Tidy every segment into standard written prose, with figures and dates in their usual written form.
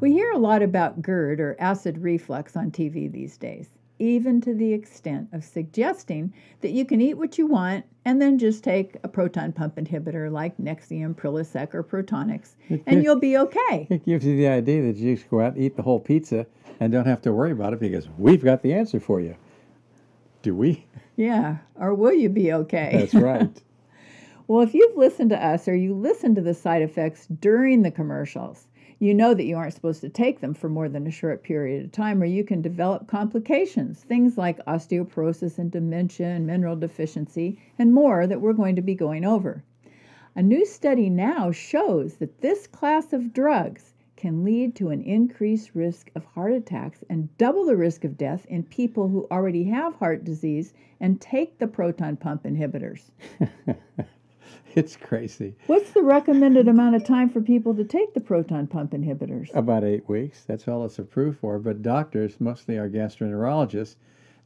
We hear a lot about GERD or acid reflux on TV these days, even to the extent of suggesting that you can eat what you want and then just take a proton pump inhibitor like Nexium, Prilosec, or Protonix, and you'll be okay. It gives you the idea that you just go out and eat the whole pizza and don't have to worry about it because we've got the answer for you. Do we? Yeah, or will you be okay? That's right. Well, if you've listened to us or you listened to the side effects during the commercials, you know that you aren't supposed to take them for more than a short period of time, or you can develop complications, things like osteoporosis and dementia and mineral deficiency and more that we're going to be going over. A new study now shows that this class of drugs can lead to an increased risk of heart attacks and double the risk of death in people who already have heart disease and take the proton pump inhibitors. It's crazy. What's the recommended amount of time for people to take the proton pump inhibitors? About 8 weeks. That's all it's approved for. But doctors, mostly our gastroenterologists,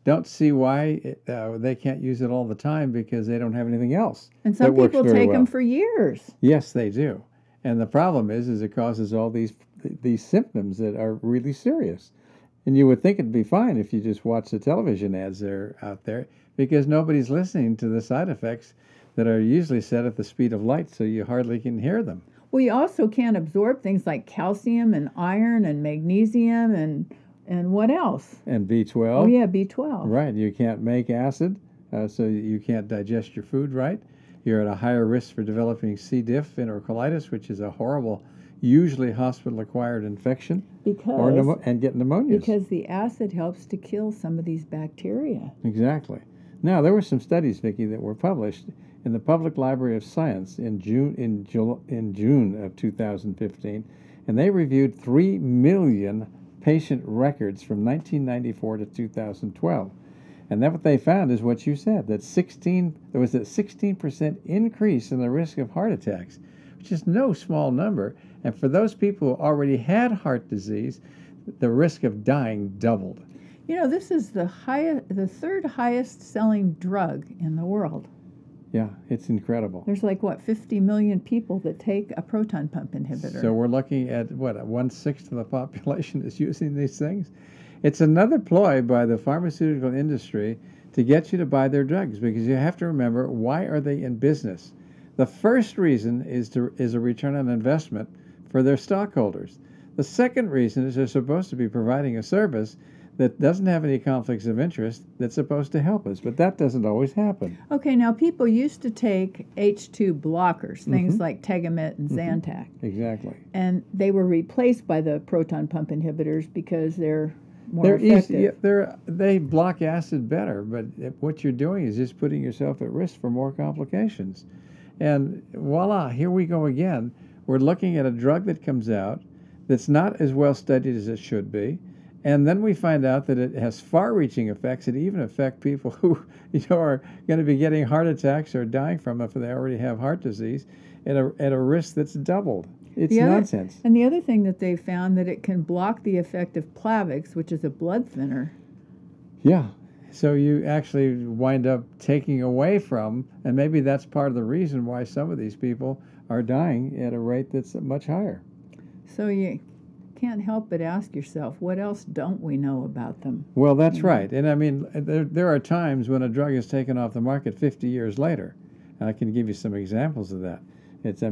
don't see why they can't use it all the time because they don't have anything else. And some people take them for years. Yes, they do. And the problem is it causes all these symptoms that are really serious. And you would think it'd be fine if you just watch the television ads that are out there because nobody's listening to the side effects that are usually set at the speed of light, so you hardly can hear them. Well, you also can't absorb things like calcium and iron and magnesium and what else? And B12. Oh, yeah, B12. Right. You can't make acid, so you can't digest your food right. You're at a higher risk for developing C. diff, enterocolitis, which is a horrible, usually hospital-acquired infection, and get pneumonias. Because the acid helps to kill some of these bacteria. Exactly. Now, there were some studies, Vicki, that were published in the Public Library of Science in June of 2015, and they reviewed 3 million patient records from 1994 to 2012. And that what they found is what you said, that there was a 16% increase in the risk of heart attacks, which is no small number. And for those people who already had heart disease, the risk of dying doubled. You know, this is the third highest selling drug in the world. Yeah, it's incredible. There's like, what, 50 million people that take a proton pump inhibitor. So we're looking at, what, 1/6 of the population is using these things? It's another ploy by the pharmaceutical industry to get you to buy their drugs, because you have to remember, why are they in business? The first reason is a return on investment for their stockholders. The second reason is they're supposed to be providing a service that doesn't have any conflicts of interest that's supposed to help us, but that doesn't always happen. Okay, now people used to take H2 blockers, things like Tagamet and Zantac. Exactly. And they were replaced by the proton pump inhibitors because they're more effective. Easy, they block acid better, but what you're doing is just putting yourself at risk for more complications. And voila, here we go again. We're looking at a drug that comes out that's not as well studied as it should be, and then we find out that it has far-reaching effects that even affect people who, you know, are going to be getting heart attacks or dying from it if they already have heart disease at a risk that's doubled. It's nonsense. And the other thing that they found, that it can block the effect of Plavix, which is a blood thinner. Yeah. So you actually wind up taking away from, and maybe that's part of the reason why some of these people are dying at a rate that's much higher. So you can't help but ask yourself, what else don't we know about them? Well, that's right. And I mean, there are times when a drug is taken off the market 50 years later, and I can give you some examples of that. It's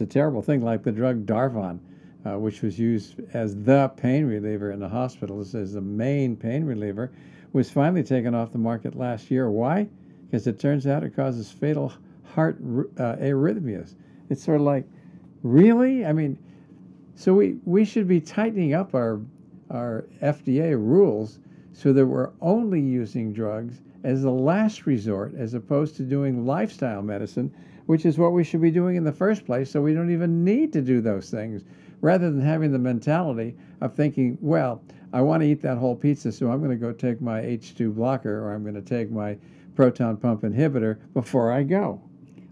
a terrible thing, like the drug Darvon, which was used as the pain reliever in the hospitals, as the main pain reliever, was finally taken off the market last year. Why? Because it turns out it causes fatal heart arrhythmias. It's sort of like, really? I mean, so we should be tightening up our FDA rules so that we're only using drugs as a last resort, as opposed to doing lifestyle medicine, which is what we should be doing in the first place, so we don't even need to do those things, rather than having the mentality of thinking, well, I want to eat that whole pizza, so I'm going to go take my H2 blocker, or I'm going to take my proton pump inhibitor before I go.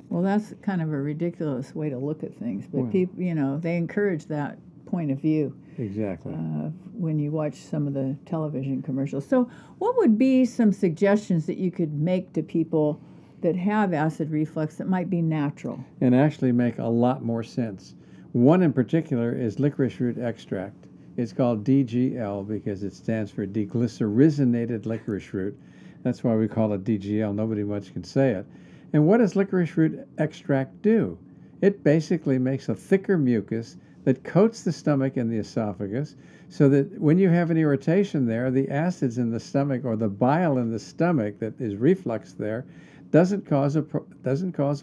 Well, that's kind of a ridiculous way to look at things, but people, you know, they encourage that point of view. Exactly. When you watch some of the television commercials. So what would be some suggestions that you could make to people that have acid reflux that might be natural? And actually make a lot more sense. One in particular is licorice root extract. It's called DGL because it stands for deglycerinated licorice root. That's why we call it DGL. Nobody much can say it. And what does licorice root extract do? It basically makes a thicker mucus that coats the stomach and the esophagus so that when you have an irritation there, the acids in the stomach or the bile in the stomach that is refluxed there doesn't cause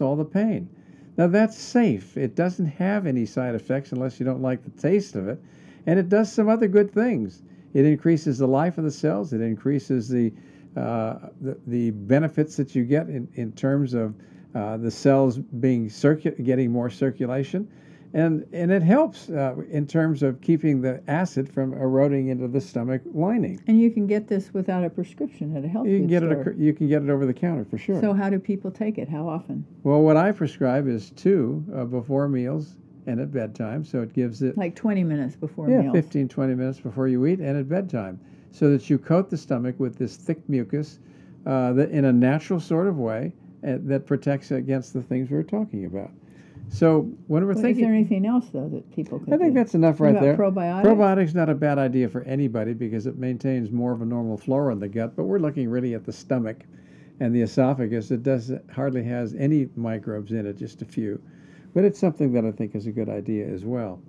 all the pain. Now that's safe. It doesn't have any side effects unless you don't like the taste of it. And it does some other good things. It increases the life of the cells. It increases the benefits that you get in terms of the cells getting more circulation. And it helps in terms of keeping the acid from eroding into the stomach lining. And you can get this without a prescription at a health food store. You can get it over the counter for sure. So how do people take it? How often? Well, what I prescribe is 2 before meals and at bedtime. So it gives it... Like 20 minutes before meals. Yeah, 15, 20 minutes before you eat and at bedtime. So that you coat the stomach with this thick mucus that in a natural sort of way that protects against the things we were talking about. So when we're thinking... Is there anything else, though, that people could... I think that's enough right there. Probiotics? Probiotics, not a bad idea for anybody because it maintains more of a normal flora in the gut, but we're looking really at the stomach and the esophagus. It hardly has any microbes in it, just a few. But it's something that I think is a good idea as well.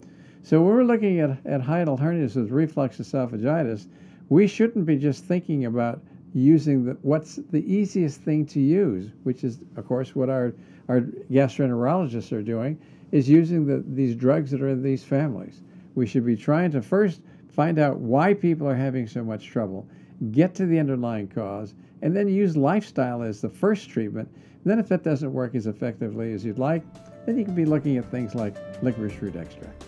So when we're looking at hiatal hernias with reflux esophagitis, we shouldn't be just thinking about using what's the easiest thing to use, which is, of course, what our gastroenterologists are doing, is using these drugs that are in these families. We should be trying to first find out why people are having so much trouble, get to the underlying cause, and then use lifestyle as the first treatment. And then if that doesn't work as effectively as you'd like, then you can be looking at things like licorice root extract.